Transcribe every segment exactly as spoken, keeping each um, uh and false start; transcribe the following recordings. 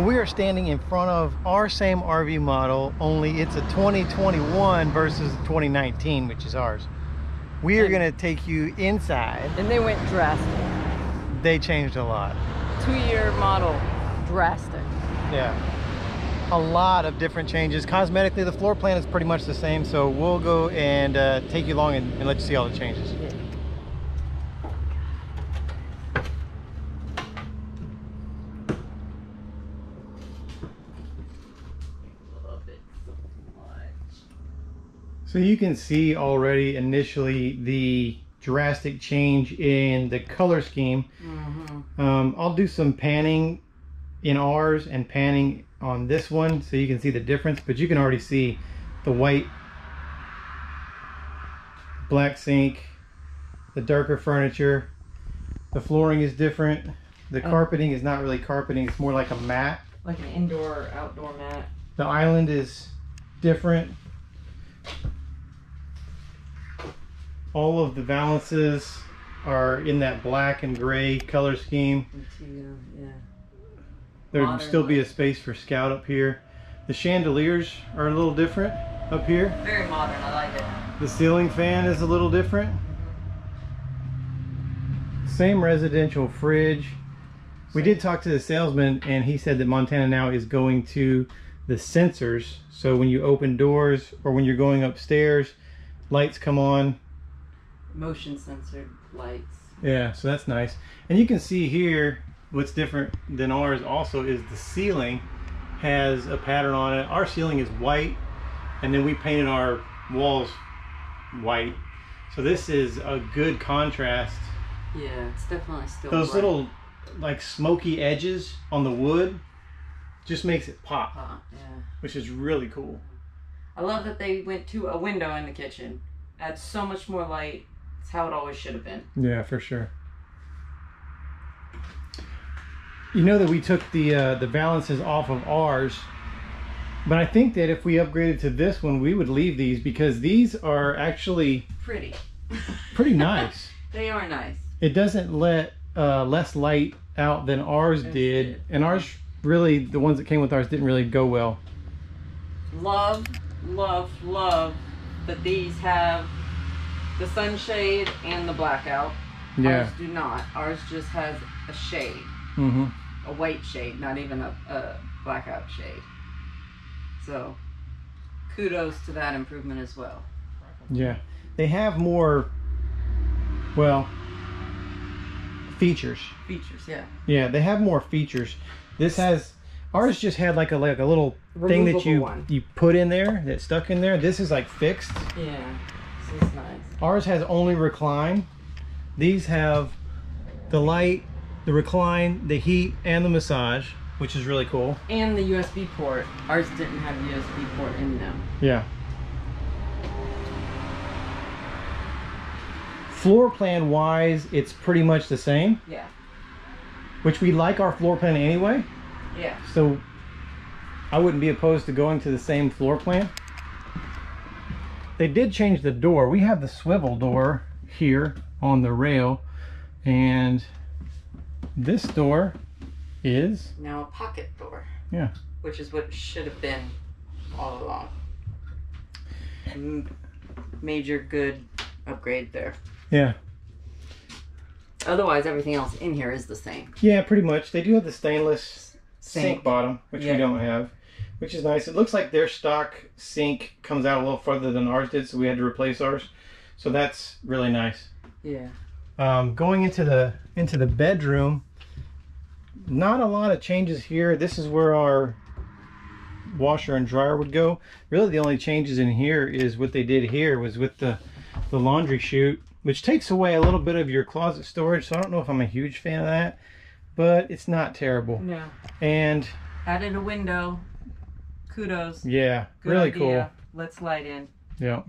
Well, we are standing in front of our same R V model, only it's a twenty twenty-one versus twenty nineteen, which is ours. We are and, gonna take you inside. And they went drastic. They changed a lot. Two-year model, drastic. Yeah, a lot of different changes. Cosmetically, the floor plan is pretty much the same, so we'll go and uh, take you along and, and let you see all the changes. Yeah. So you can see already initially the drastic change in the color scheme. Mm-hmm. um, I'll do some panning in ours and panning on this one so you can see the difference, but you can already see the white, black sink, the darker furniture, the flooring is different, the oh. carpeting is not really carpeting, it's more like a mat. Like an indoor or outdoor mat. The island is different. All of the valances are in that black and gray color scheme. Yeah. There would still be a space for Scout up here. The chandeliers are a little different up here. Very modern, I like it. The ceiling fan is a little different. Mm-hmm. Same residential fridge. We did talk to the salesman and he said that Montana now is going to the sensors. So when you open doors or when you're going upstairs, lights come on. Motion sensor lights. Yeah, so that's nice. And you can see here what's different than ours also is the ceiling has a pattern on it. Our ceiling is white and then we painted our walls white. So this is a good contrast. Yeah, it's definitely still those white. Little like smoky edges on the wood just makes it pop. Uh, yeah. Which is really cool. I love that they went to a window in the kitchen. Adds so much more light. It's how it always should have been. Yeah, for sure. You know that we took the uh, the valances off of ours, but I think that if we upgraded to this one, we would leave these because these are actually pretty, pretty nice. They are nice. It doesn't let uh, less light out than ours did. did, and ours really the ones that came with ours didn't really go well. Love, love, love that these have the sunshade and the blackout. Yeah. Ours do not. Ours just has a shade. Mm-hmm. A white shade, not even a, a blackout shade. So kudos to that improvement as well. Yeah, they have more, well, features. Features, yeah. Yeah, they have more features. This has, ours just had like a like a little thing that you one. you put in there that stuck in there. This is like fixed. Yeah, this is nice. Ours has only recline. These have the light, the recline, the heat, and the massage, which is really cool. And the U S B port. Ours didn't have a U S B port in them. Yeah. Floor plan wise, it's pretty much the same. Yeah. Which we like our floor plan anyway. Yeah. So I wouldn't be opposed to going to the same floor plan. They did change the door. We have the swivel door here on the rail, and this door is now a pocket door. Yeah, which is what it should have been all along. Major good upgrade there. Yeah, otherwise everything else in here is the same. Yeah, pretty much. They do have the stainless sink, sink bottom, which yeah. we don't have, which is nice. It looks like their stock sink comes out a little further than ours did, so we had to replace ours, so that's really nice. Yeah. Um, going into the into the bedroom, not a lot of changes here. This is where our washer and dryer would go. Really the only changes in here is what they did here was with the, the laundry chute, which takes away a little bit of your closet storage, so I don't know if I'm a huge fan of that, but it's not terrible. No. And added a window. Kudos. Yeah, good really idea. Cool. Let's light in. Yeah.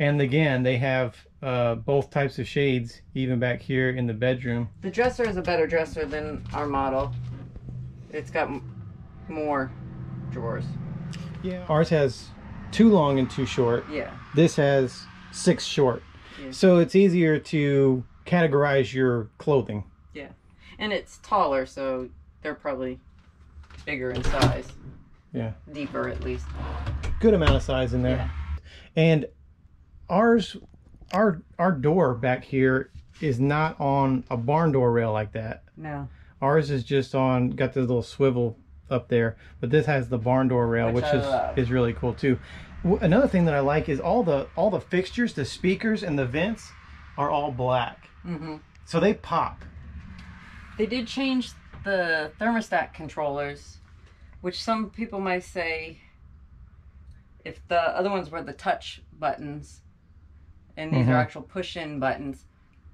And again, they have uh, both types of shades, even back here in the bedroom. The dresser is a better dresser than our model. It's got m more drawers. Yeah. Ours has two long and two short. Yeah. This has six short. Yeah. So it's easier to categorize your clothing. Yeah. And it's taller, so they're probably bigger in size. Yeah. Deeper, at least. Good amount of size in there. Yeah. And ours, our our door back here is not on a barn door rail like that. No. Ours is just on, got this little swivel up there, but this has the barn door rail, which, which is love. is really cool too. Another thing that I like is all the all the fixtures, the speakers and the vents are all black. Mm-hmm. So they pop. They did change the thermostat controllers, which some people might say, if the other ones were the touch buttons and these mm-hmm. are actual push-in buttons,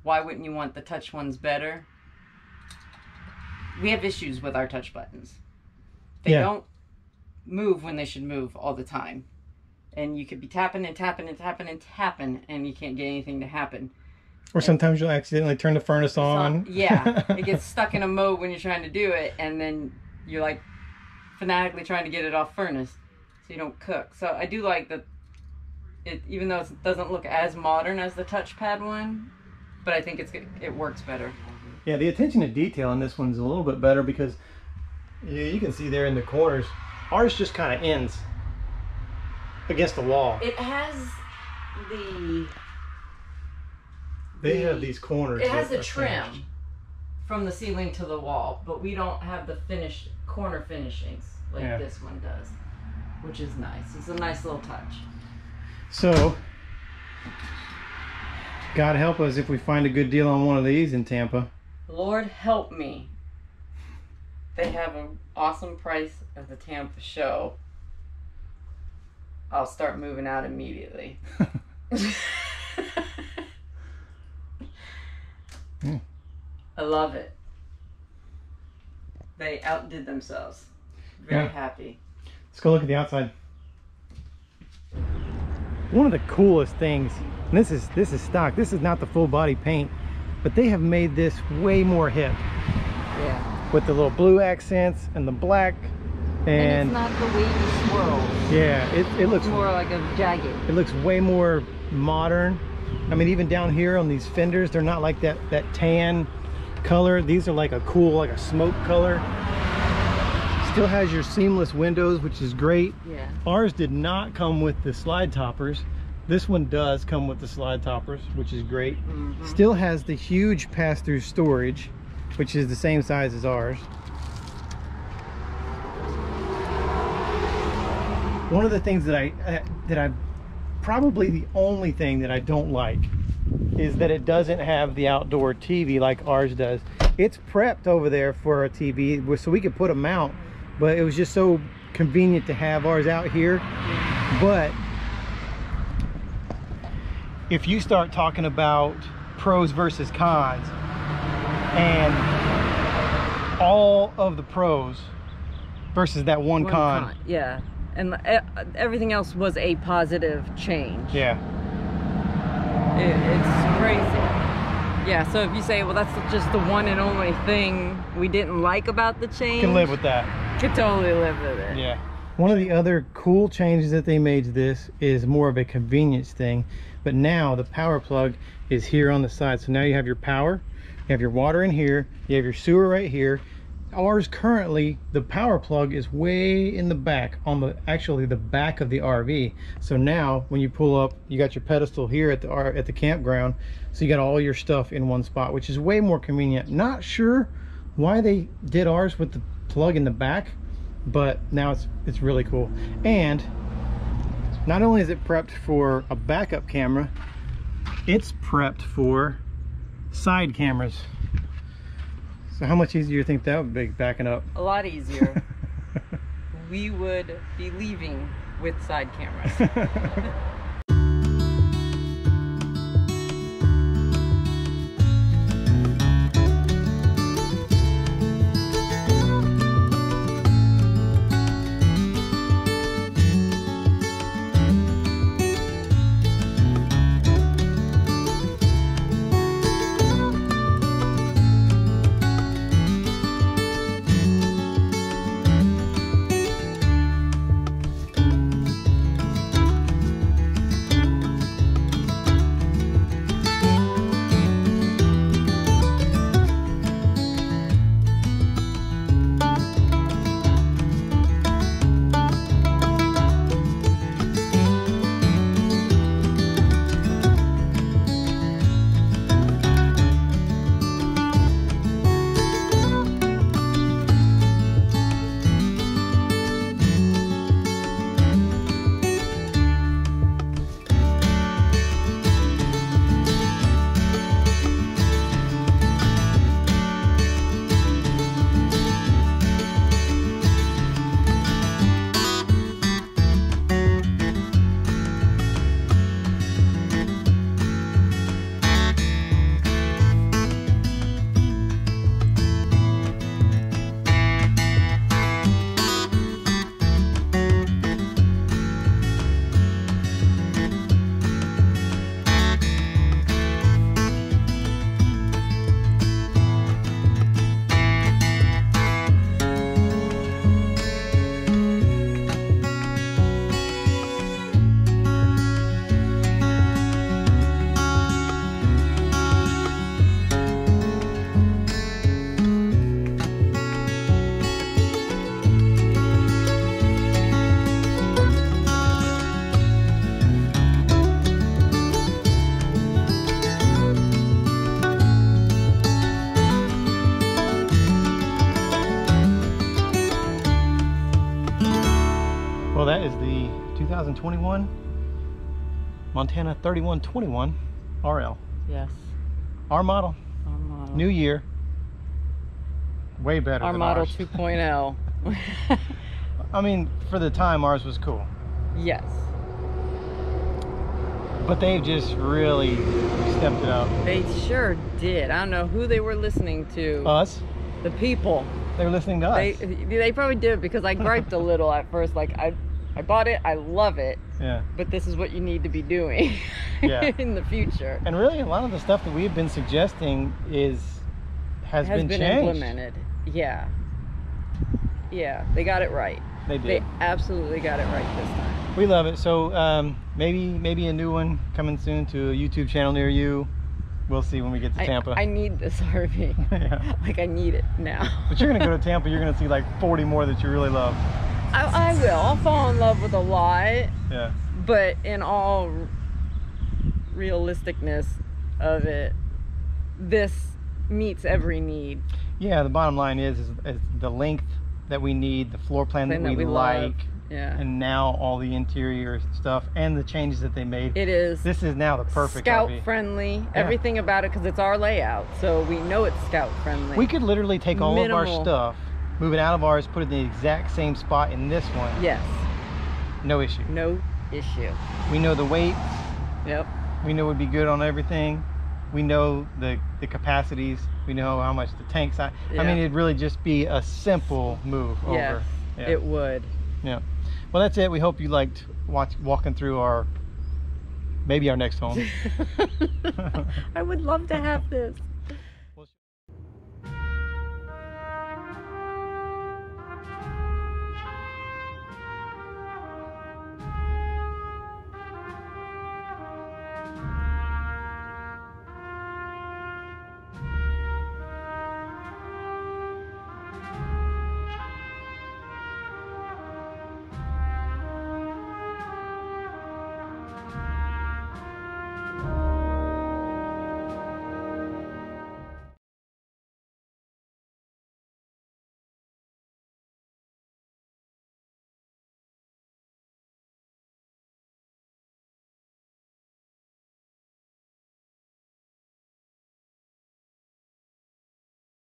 why wouldn't you want the touch ones better? We have issues with our touch buttons. They yeah. don't move when they should move all the time. And you could be tapping and tapping and tapping and tapping and you can't get anything to happen. Or and sometimes you'll accidentally turn the furnace on. Yeah. It gets stuck in a mode when you're trying to do it, and then you're like fanatically trying to get it off furnace so you don't cook. So I do like that it, even though it doesn't look as modern as the touchpad one, but I think it's it works better. Yeah, the attention to detail on this one's a little bit better because you, you can see there in the corners, ours just kind of ends against the wall. It has the... They the, have these corners. It has a trim finished. from the ceiling to the wall, but we don't have the finished corner finishings like yeah. this one does, which is nice. It's a nice little touch. So, God help us if we find a good deal on one of these in Tampa. Lord help me. They have an awesome price at the Tampa show. I'll start moving out immediately. Yeah. I love it. They outdid themselves. Very yeah. happy. Let's go look at the outside. One of the coolest things, and this is this is stock, this is not the full body paint, but they have made this way more hip. Yeah. With the little blue accents and the black. And, and it's not the wavy swirl. Yeah, it, it looks... It's more like a jagged. It looks way more modern. I mean, even down here on these fenders, they're not like that, that tan color. These are like a cool, like a smoke color. Still has your seamless windows, which is great. Yeah. Ours did not come with the slide toppers. This one does come with the slide toppers, which is great. Mm-hmm. Still has the huge pass-through storage, which is the same size as ours. One of the things that I uh, that I probably the only thing that I don't like is that it doesn't have the outdoor T V like ours does. It's prepped over there for a T V, so we could put a mount, but it was just so convenient to have ours out here. But if you start talking about pros versus cons, and all of the pros versus that one, one con, con, yeah. And everything else was a positive change. Yeah. It, it's crazy. Yeah, so if you say, well, that's just the one and only thing we didn't like about the change. Can live with that. Could totally live with it. Yeah. One of the other cool changes that they made to this is more of a convenience thing. But now the power plug is here on the side. So now you have your power, you have your water in here, you have your sewer right here. Ours currently, the power plug is way in the back, on the actually the back of the R V. So now when you pull up, you got your pedestal here at the at the campground, so you got all your stuff in one spot, which is way more convenient. Not sure why they did ours with the plug in the back, but now it's it's really cool. And not only is it prepped for a backup camera, it's prepped for side cameras. So how much easier do you think that would be backing up? A lot easier. We would be leaving with side cameras. Well, that is the two thousand twenty-one Montana thirty-one twenty-one R L. Yes. Our model. Our model. New year. Way better Our than model ours. two point oh. I mean, for the time, ours was cool. Yes. But they've just really stepped it up. They sure did. I don't know who they were listening to. Us? The people. They were listening to us. They, they probably did, because I griped a little at first. Like, I, I bought it. I love it. Yeah. But this is what you need to be doing yeah. in the future. And really, a lot of the stuff that we've been suggesting is has, has been, been changed. implemented. Yeah. Yeah. They got it right. They did. They absolutely got it right this time. We love it. So um, maybe maybe a new one coming soon to a YouTube channel near you. We'll see when we get to I, Tampa. I need this R V. yeah. Like, I need it now. But you're going to go to Tampa. You're going to see like forty more that you really love. I, I will. I'll fall in love with a lot. Yeah. But in all realisticness of it, this meets every need. Yeah, the bottom line is, is, is the length that we need, the floor plan that, that we, we like. Love. Yeah. And now all the interior stuff and the changes that they made. It is. This is now the perfect Scout R V. Friendly. Yeah. Everything about it, because it's our layout, so we know it's Scout friendly. We could literally take all Minimal. of our stuff, move it out of ours, put it in the exact same spot in this one. Yes. No issue. No issue. We know the weights. Yep. We know it would be good on everything. We know the the capacities. We know how much the tanks. I, yeah. I mean, it'd really just be a simple move over. Yes, yeah. It would. Yeah. Well, that's it. We hope you liked watch, walking through our, maybe our next home. I would love to have this.